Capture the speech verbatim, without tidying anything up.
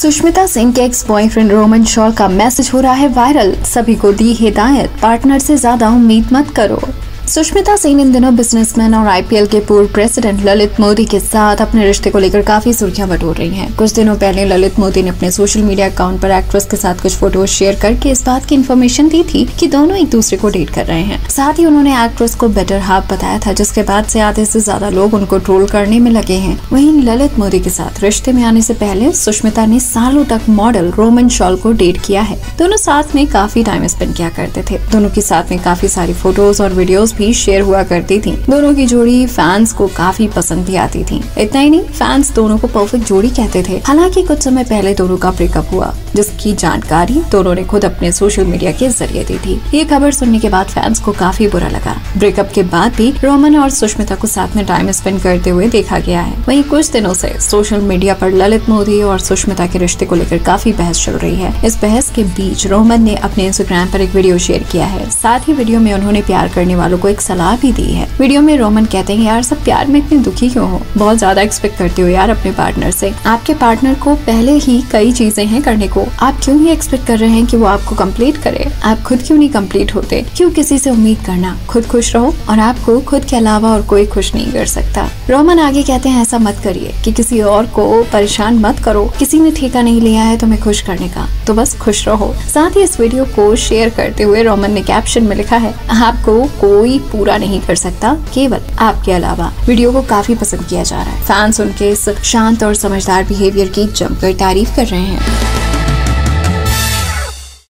सुष्मिता सिंह के ex boyfriend Rohman Shawl का message हो रहा है वायरल, सभी को दी हिदायत, पार्टनर से ज्यादा उम्मीद मत करो। सुष्मिता सेन इन दिनों बिजनेसमैन और आईपीएल के पूर्व प्रेसिडेंट ललित मोदी के साथ अपने रिश्ते को लेकर काफी सुर्खियां बटोर रही हैं। कुछ दिनों पहले ललित मोदी ने अपने सोशल मीडिया अकाउंट पर एक्ट्रेस के साथ कुछ फोटो शेयर करके इस बात की इन्फॉर्मेशन दी थी कि दोनों एक दूसरे को डेट कर रहे हैं। साथ ही उन्होंने एक्ट्रेस को बेटर हाफ बताया था, जिसके बाद से आधे से ज्यादा लोग उनको ट्रोल करने में लगे हैं। वहीं ललित मोदी के साथ रिश्ते में आने से पहले सुष्मिता ने सालों तक मॉडल रोहमन शॉल को डेट किया है। दोनों साथ में काफी टाइम स्पेंड किया करते थे। दोनों के साथ में काफी सारी फोटोज और वीडियोज भी शेयर हुआ करती थी। दोनों की जोड़ी फैंस को काफी पसंद भी आती थी। इतना ही नहीं, फैंस दोनों को परफेक्ट जोड़ी कहते थे। हालांकि कुछ समय पहले दोनों का ब्रेकअप हुआ, जिसकी जानकारी दोनों ने खुद अपने सोशल मीडिया के जरिए दी थी। ये खबर सुनने के बाद फैंस को काफी बुरा लगा। ब्रेकअप के बाद भी रोहमन और सुष्मिता को साथ में टाइम स्पेंड करते हुए देखा गया है। वहीं कुछ दिनों से सोशल मीडिया पर ललित मोदी और सुष्मिता के रिश्ते को लेकर काफी बहस चल रही है। इस बहस के बीच रोहमन ने अपने इंस्टाग्राम पर एक वीडियो शेयर किया है। साथ ही वीडियो में उन्होंने प्यार करने वालों को एक सलाह भी दी है। वीडियो में रोहमन कहते हैं, यार सब प्यार में इतने दुखी क्यों हो, बहुत ज्यादा एक्सपेक्ट करते हो यार अपने पार्टनर से। आपके पार्टनर को पहले ही कई चीजें हैं करने को, आप क्यों ही एक्सपेक्ट कर रहे हैं कि वो आपको कंप्लीट करे? आप खुद क्यों नहीं कंप्लीट होते? क्यों किसी से उम्मीद करना? खुद खुश रहो, और आपको खुद के अलावा और कोई खुश नहीं कर सकता। रोहमन आगे कहते हैं, ऐसा मत करिए कि किसी और को परेशान मत करो, किसी ने ठेका नहीं लिया है तुम्हें खुश करने का, तो बस खुश रहो। साथ ही इस वीडियो को शेयर करते हुए रोहमन ने कैप्शन में लिखा है, आपको कोई पूरा नहीं कर सकता केवल आपके अलावा। वीडियो को काफी पसंद किया जा रहा है। फैंस उनके इस शांत और समझदार बिहेवियर की जमकर तारीफ कर रहे हैं।